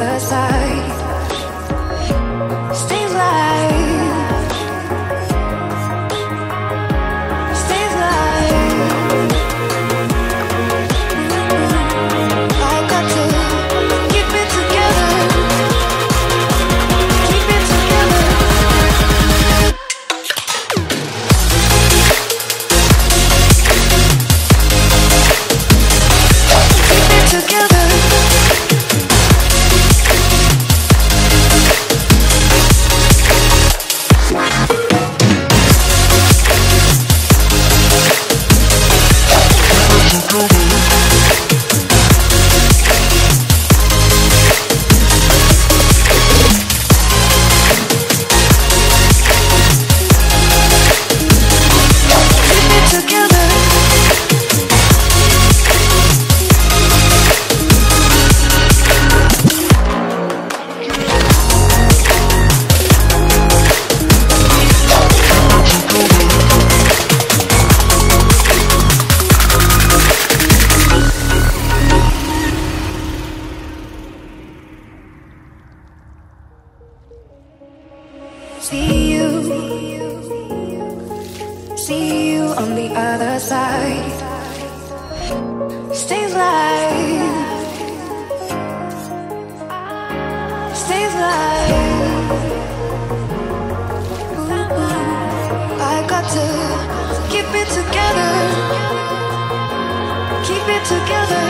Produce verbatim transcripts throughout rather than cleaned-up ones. other side. Stay alive, stay alive. I got to keep it together, keep it together. Keep it together. See you, see you on the other side. Stay alive, stay alive. I got to keep it together, keep it together.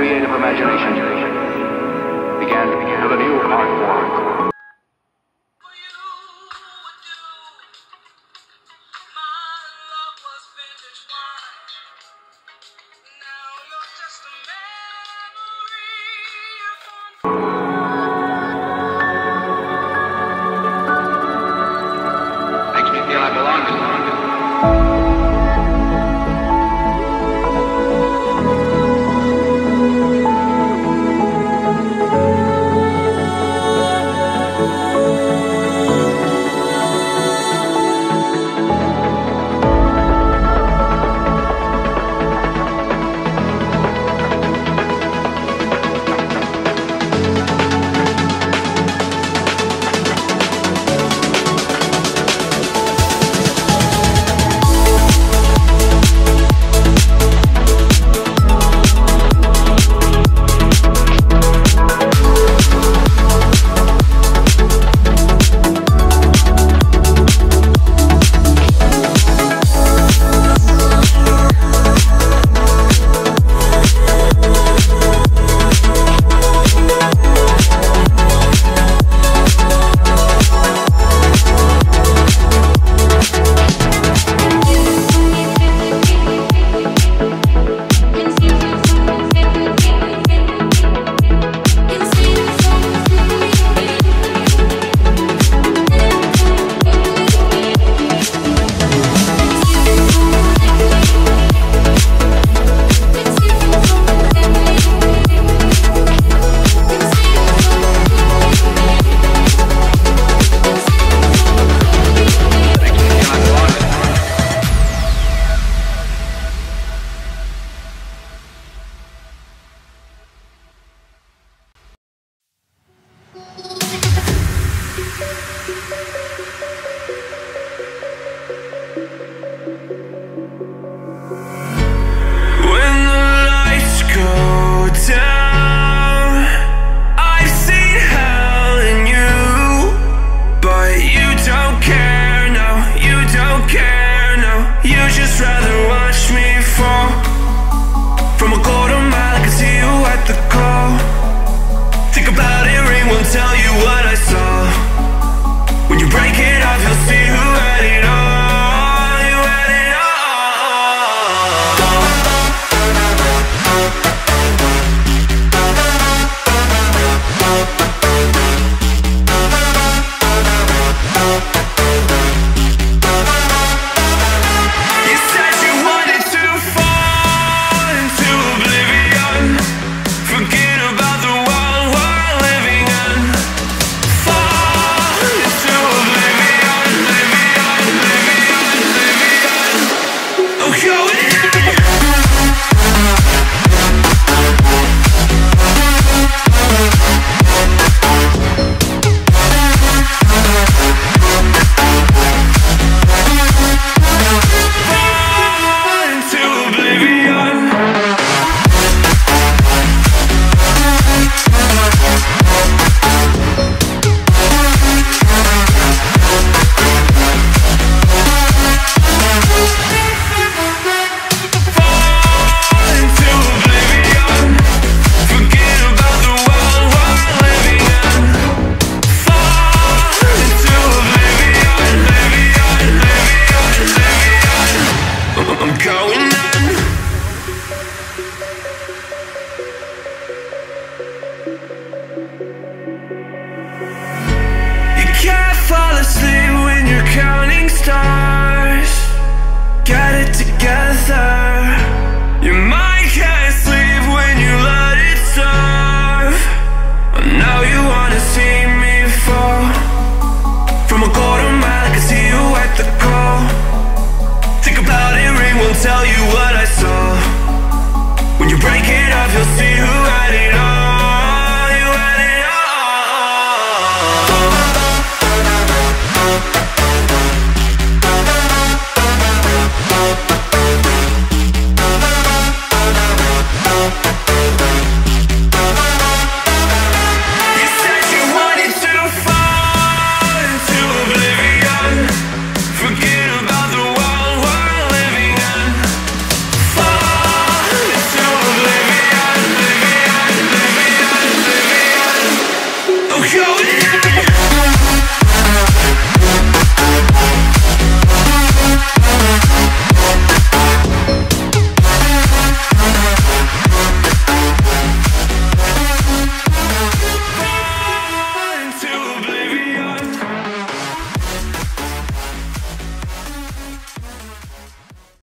creative imagination began with a new art form. Got it together.